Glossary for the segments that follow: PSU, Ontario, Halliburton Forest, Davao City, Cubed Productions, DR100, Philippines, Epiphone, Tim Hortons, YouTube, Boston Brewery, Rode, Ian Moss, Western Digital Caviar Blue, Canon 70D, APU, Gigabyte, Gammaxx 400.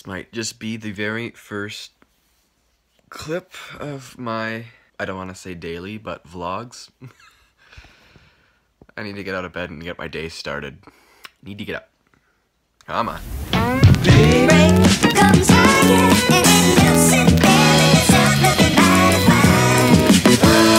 this might just be the very first clip of my, I don't want to say daily, but vlogs. I need to get out of bed and get my day started. Need to get up. Come on. Daybreak comes higher and you'll sit there in yourself looking by the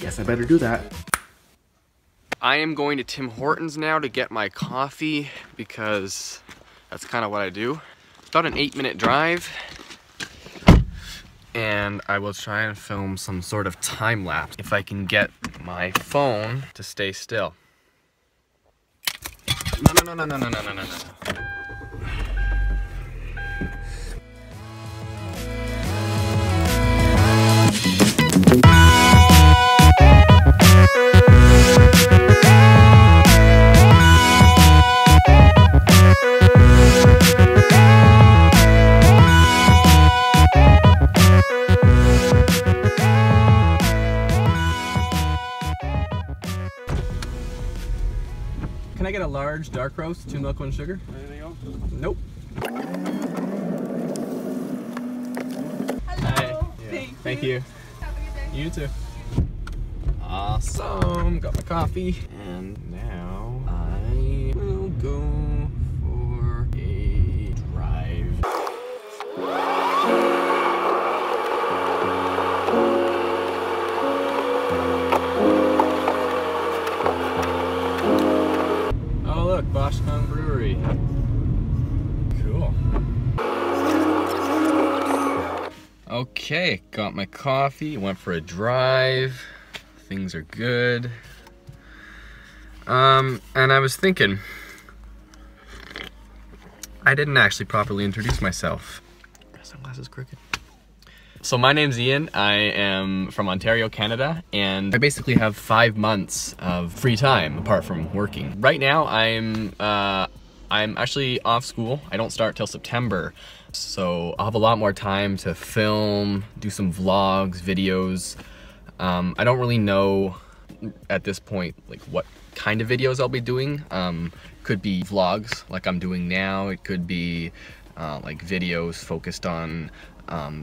Guess I better do that. I am going to Tim Hortons now to get my coffee because that's kind of what I do. It's about an 8-minute drive, and I will try and film some sort of time lapse if I can get my phone to stay still. No, no, no, no, no, no, no, no. Can I get a large dark roast, 2 milk, 1 sugar? Anything else? Nope. Hello. Yeah. Thank you. Have a good day. You too. Awesome. Got my coffee. And now I will go for a drive. Look, Boston Brewery. Cool. Okay, got my coffee, went for a drive. Things are good. And I was thinking, I didn't actually properly introduce myself. My sunglasses crooked. So my name's Ian, I am from Ontario, Canada, and I basically have 5 months of free time apart from working. Right now I'm actually off school. I don't start till September, so I'll have a lot more time to film, do some vlogs, videos. I don't really know at this point like what kind of videos I'll be doing. Could be vlogs like I'm doing now, it could be like videos focused on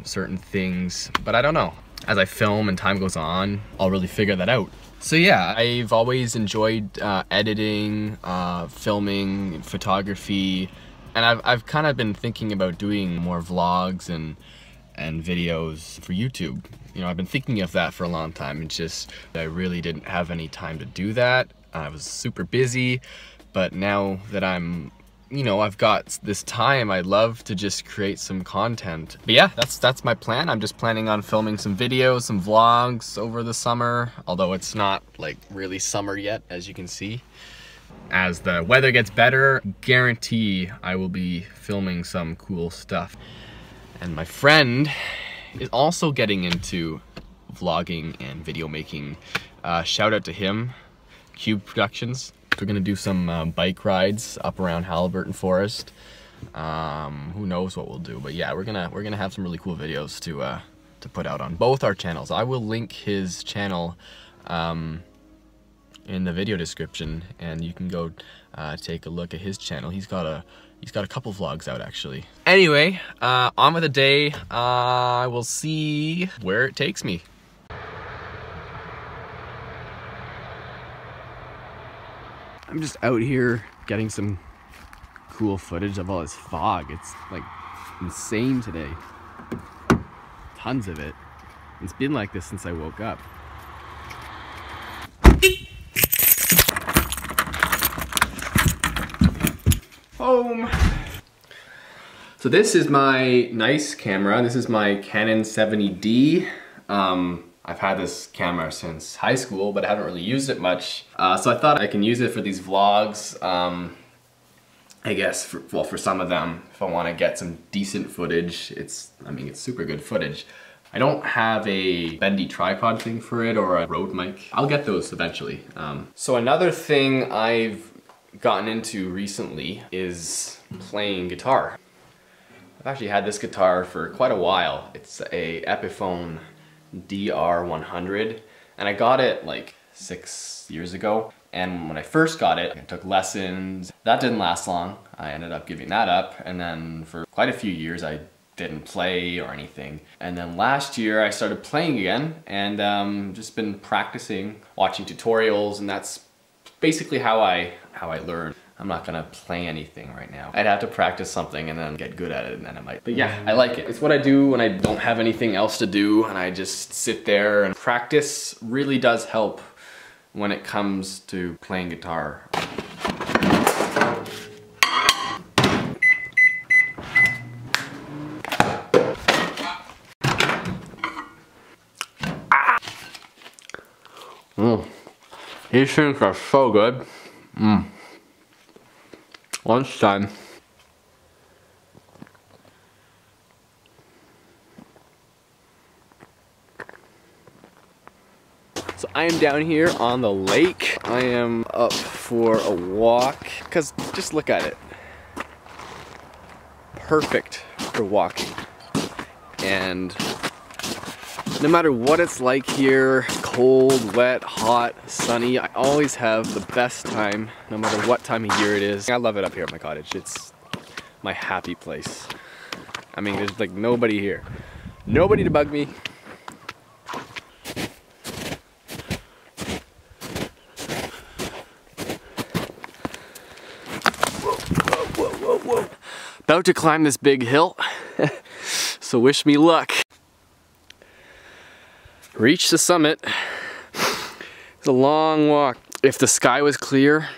certain things, but I don't know. As I film and time goes on, I'll really figure that out. So yeah, I've always enjoyed editing, filming, photography, and I've kind of been thinking about doing more vlogs and videos for YouTube. You know, I've been thinking of that for a long time. It's just I really didn't have any time to do that. I was super busy, but now that I'm, you know, I've got this time, I'd love to just create some content. But yeah, that's my plan. I'm just planning on filming some videos, some vlogs over the summer, although it's not like really summer yet, as you can see. As the weather gets better, guarantee I will be filming some cool stuff. And my friend is also getting into vlogging and video making. Shout out to him, Cubed Productions. We're gonna do some bike rides up around Halliburton Forest. Who knows what we'll do, but yeah, we're gonna have some really cool videos to put out on both our channels. I will link his channel in the video description, and you can go take a look at his channel. He's got a couple vlogs out actually. Anyway, on with the day. I will see where it takes me. I'm just out here getting some cool footage of all this fog. It's like insane today. Tons of it. It's been like this since I woke up. Home. So this is my nice camera. This is my Canon 70D. I've had this camera since high school, but I haven't really used it much. So I thought I can use it for these vlogs, I guess, for some of them. If I want to get some decent footage, it's super good footage. I don't have a bendy tripod thing for it or a Rode mic. I'll get those eventually. So another thing I've gotten into recently is playing guitar. I've actually had this guitar for quite a while. It's a Epiphone DR100, and I got it like 6 years ago. And when I first got it, I took lessons. That didn't last long. I ended up giving that up, and then for quite a few years I didn't play or anything. And then last year I started playing again, and just been practicing, watching tutorials, and that's basically how I learned. I'm not gonna play anything right now. I'd have to practice something and then get good at it, and then I might. But yeah, I like it. It's what I do when I don't have anything else to do, and I just sit there, and practice really does help when it comes to playing guitar. These things are so good. Lunchtime. So I am down here on the lake. I am up for a walk, because just look at it. Perfect for walking. And no matter what it's like here, cold, wet, hot, sunny, I always have the best time, no matter what time of year it is. I love it up here at my cottage. It's my happy place. I mean, there's like nobody here. Nobody to bug me. Whoa, whoa, whoa, whoa. About to climb this big hill, so wish me luck. Reach the summit. It's a long walk. If the sky was clear,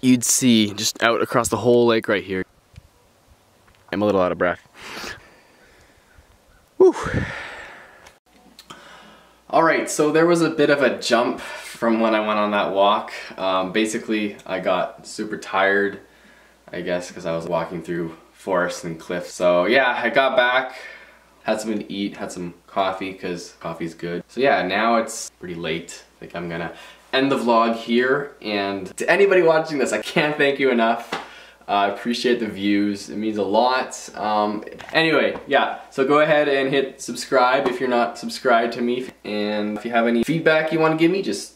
you'd see just out across the whole lake right here. I'm a little out of breath. Whew. All right, so there was a bit of a jump from when I went on that walk. Basically, I got super tired, I guess, because I was walking through forests and cliffs. So yeah, I got back. Had something to eat, had some coffee, because coffee's good. So yeah, now it's pretty late. I think I'm gonna end the vlog here. And to anybody watching this, I can't thank you enough. I appreciate the views, it means a lot. Anyway, yeah, so go ahead and hit subscribe if you're not subscribed to me. And if you have any feedback you want to give me, just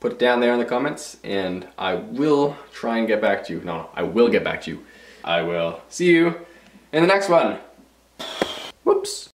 put it down there in the comments, and I will try and get back to you. No, I will get back to you. I will see you in the next one. Whoops.